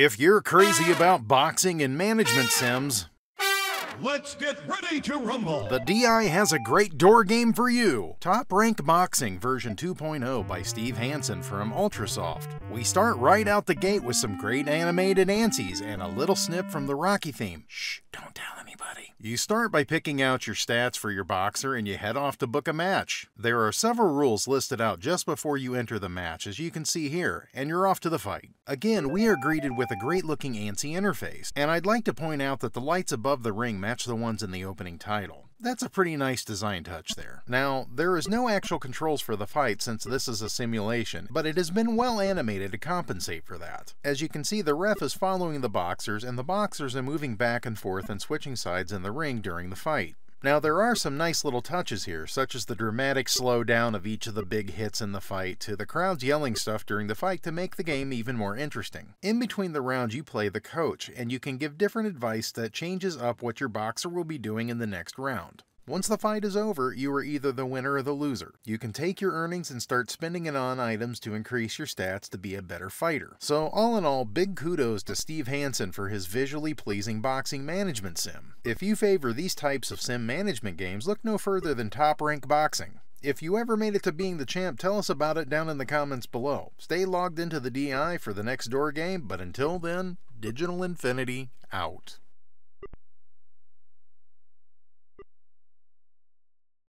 If you're crazy about boxing and management sims, let's get ready to rumble! The DI has a great door game for you! Top Rank Boxing version 2.0 by Steve Hansen from Ultrasoft. We start right out the gate with some great animated ANSIs and a little snip from the Rocky theme. Shh, don't tell anybody. You start by picking out your stats for your boxer and you head off to book a match. There are several rules listed out just before you enter the match, as you can see here, and you're off to the fight. Again, we are greeted with a great looking ANSI interface, and I'd like to point out that the lights above the ring match the ones in the opening title. That's a pretty nice design touch there. Now, there is no actual controls for the fight since this is a simulation, but it has been well animated to compensate for that. As you can see, the ref is following the boxers, and the boxers are moving back and forth and switching sides in the ring during the fight. Now, there are some nice little touches here, such as the dramatic slowdown of each of the big hits in the fight to the crowd's yelling stuff during the fight to make the game even more interesting. In between the rounds, you play the coach, and you can give different advice that changes up what your boxer will be doing in the next round. Once the fight is over, you are either the winner or the loser. You can take your earnings and start spending it on items to increase your stats to be a better fighter. So all in all, big kudos to Steve Hansen for his visually pleasing boxing management sim. If you favor these types of sim management games, look no further than Top Rank Boxing. If you ever made it to being the champ, tell us about it down in the comments below. Stay logged into the DI for the next door game, but until then, Digital Infinity out.